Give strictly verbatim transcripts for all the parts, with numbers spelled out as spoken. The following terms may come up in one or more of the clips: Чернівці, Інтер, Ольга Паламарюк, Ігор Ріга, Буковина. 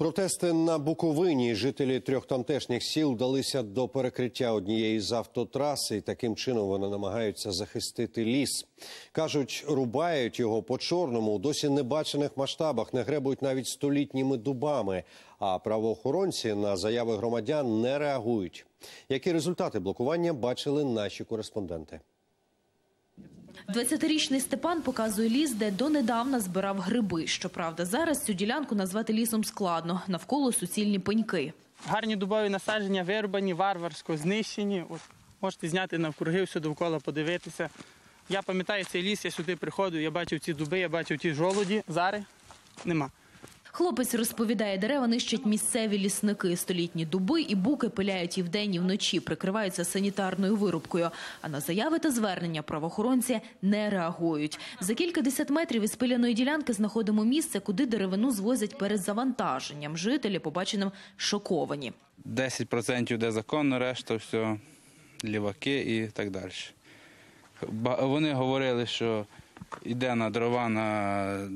Протести на Буковині. Жителі трьох тамтешніх сіл вдалися до перекриття однієї з автотраси, і таким чином вони намагаються захистити ліс. Кажуть, рубають його по-чорному у досі небачених масштабах, не гребують навіть столітніми дубами, а правоохоронці на заяви громадян не реагують. Які результати блокування бачили наші кореспонденти? двадцятирічний Степан показує ліс, де донедавна збирав гриби. Щоправда, зараз цю ділянку назвати лісом складно. Навколо суцільні пеньки. Гарні дубові насадження вирубані, варварсько знищені. От, можете зняти навкруги, все довкола подивитися. Я пам'ятаю цей ліс, я сюди приходжу, я бачив ці дуби, я бачив ті жолуді. Зараз нема. Хлопець розповідає, дерева нищать місцеві лісники. Столітні дуби і буки пиляють і вдень, і вночі, прикриваються санітарною вирубкою. А на заяви та звернення правоохоронці не реагують. За кілька десят метрів із пиляної ділянки знаходимо місце, куди деревину звозять перед завантаженням. Жителі побаченим шоковані. десять відсотків йде законно, решта все ліваки і так далі. Вони говорили, що йде на дрова на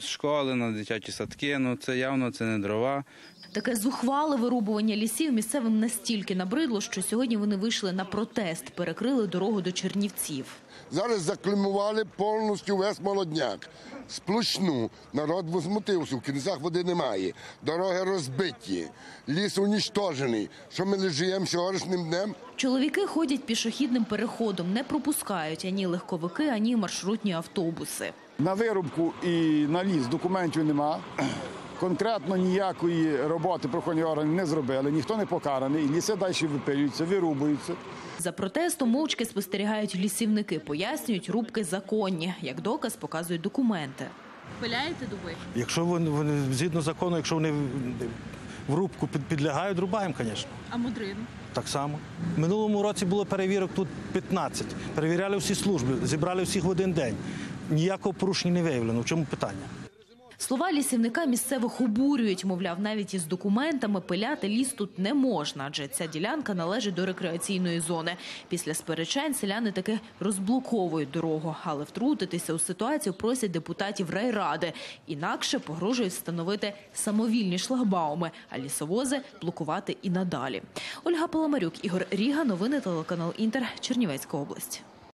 школи, на дитячі садки, ну це явно це не дрова. Таке зухвале вирубування лісів місцевим настільки набридло, що сьогодні вони вийшли на протест, перекрили дорогу до Чернівців. Зараз заклеймували повністю весь Молодняк, Сплошну. Народ возмутився, в кінцях води немає, дороги розбиті, ліс унічтожений. Що ми живемо сьогоднішнім днем? Чоловіки ходять пішохідним переходом, не пропускають ані легковики, ані маршрутні автобуси. На вирубку і на ліс документів нема. Конкретно ніякої роботи правоохоронні органи не зробили, ніхто не покараний, ліси далі випилюються, вирубуються. За протестом мовчки спостерігають лісівники, пояснюють, рубки законні. Як доказ показують документи. Пиляєте дуби? Якщо вони, вони згідно закону, якщо вони в рубку підлягають, рубаємо, звісно. А мудрину? Так само. В минулому році було перевірок тут п'ятнадцять. Перевіряли всі служби, зібрали всіх в один день. Ніякого порушення не виявлено. В чому питання? Слова лісівника місцевих обурюють. Мовляв, навіть із документами пиляти ліс тут не можна, адже ця ділянка належить до рекреаційної зони. Після сперечань селяни таки розблоковують дорогу. Але втрутитися у ситуацію просять депутатів райради. Інакше погрожують встановити самовільні шлагбауми, а лісовози блокувати і надалі. Ольга Паламарюк, Ігор Ріга, новини телеканал Інтер, Чернівецька область.